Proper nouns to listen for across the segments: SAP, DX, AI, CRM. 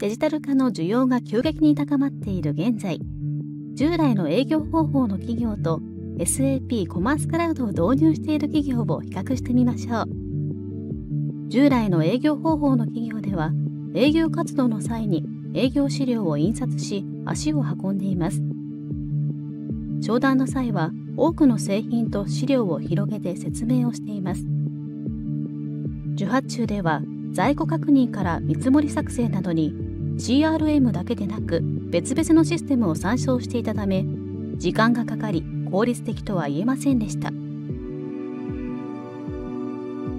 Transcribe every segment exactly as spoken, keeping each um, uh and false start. デジタル化の需要が急激に高まっている現在、従来の営業方法の企業と エスエーピー コマースクラウドを導入している企業を比較してみましょう。従来の営業方法の企業では、営業活動の際に営業資料を印刷し、足を運んでいます。商談の際は、多くの製品と資料を広げて説明をしています。受発注では、在庫確認から見積もり作成などに シーアールエム だけでなく別々のシステムを参照していたため、時間がかかり効率的とは言えませんでした。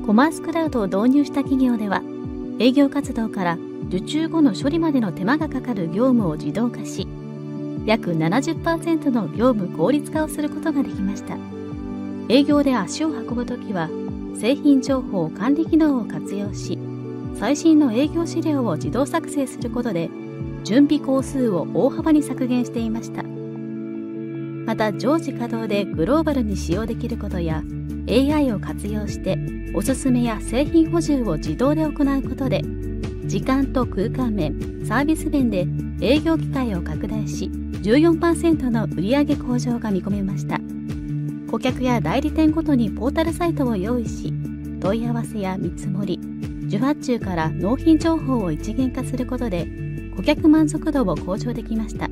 コマースクラウドを導入した企業では、営業活動から受注後の処理までの手間がかかる業務を自動化し、約 ななじゅっパーセント の業務効率化をすることができました。営業で足を運ぶときは、製品情報管理機能を活用し、最新の営業資料を自動作成することで、準備工数を大幅に削減していました。また、常時稼働でグローバルに使用できることや、エーアイ を活用して、おすすめや製品補充を自動で行うことで、時間と空間面、サービス面で営業機会を拡大し、じゅうよんパーセント の売上向上が見込めました。顧客や代理店ごとにポータルサイトを用意し、問い合わせや見積もり、受発注から納品情報を一元化することで、顧客満足度を向上できました。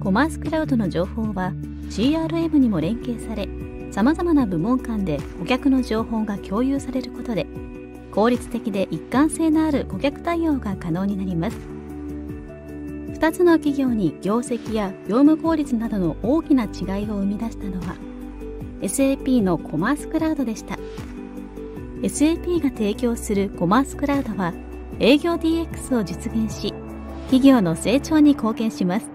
コマースクラウドの情報は シーアールエム にも連携され、様々な部門間で顧客の情報が共有されることで、効率的で一貫性のある顧客対応が可能になります。ふたつの企業に業績や業務効率などの大きな違いを生み出したのは エスエーピー のコマースクラウドでした。エスエーピー が提供するコマースクラウドは営業 ディーエックス を実現し、企業の成長に貢献します。